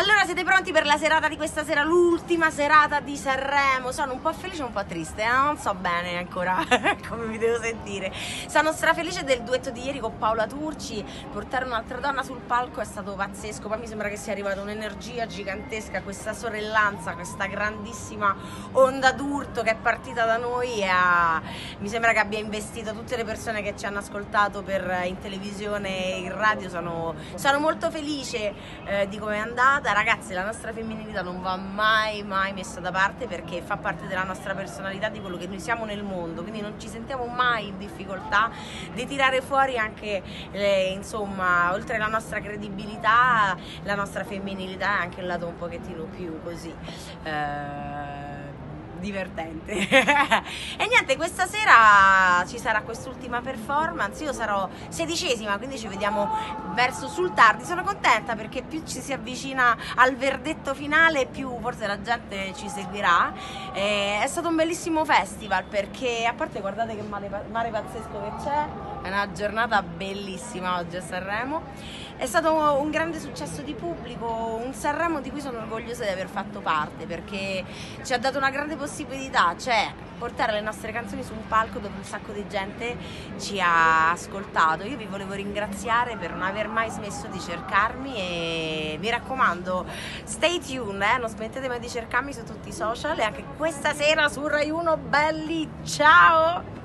Allora, siete pronti per la serata di questa sera? L'ultima serata di Sanremo. Sono un po' felice e un po' triste, non so bene ancora come mi devo sentire. Sono strafelice del duetto di ieri con Paola Turci. Portare un'altra donna sul palco è stato pazzesco. Poi mi sembra che sia arrivata un'energia gigantesca, questa sorellanza, questa grandissima onda d'urto che è partita da noi e mi sembra che abbia investito tutte le persone che ci hanno ascoltato in televisione e in radio. Sono molto felice di come è andata. Ragazzi, la nostra femminilità non va mai messa da parte, perché fa parte della nostra personalità, di quello che noi siamo nel mondo, quindi non ci sentiamo mai in difficoltà di tirare fuori anche insomma, oltre alla nostra credibilità, la nostra femminilità è anche il lato un pochettino più così divertente. E niente, questa sera ci sarà quest'ultima performance. Io sarò 16ª, quindi ci vediamo verso sul tardi. Sono contenta perché più ci si avvicina al verdetto finale, più forse la gente ci seguirà. È stato un bellissimo festival, perché a parte, guardate che mare pazzesco che c'è, è una giornata bellissima oggi a Sanremo. È stato un grande successo di pubblico, un Sanremo di cui sono orgogliosa di aver fatto parte, perché ci ha dato una grande possibilità, cioè portare le nostre canzoni su un palco dove un sacco di gente ci ha ascoltato. Io vi volevo ringraziare per non aver mai smesso di cercarmi e mi raccomando, stay tuned, non smettete mai di cercarmi su tutti i social e anche questa sera su RaiUno. Belli, ciao!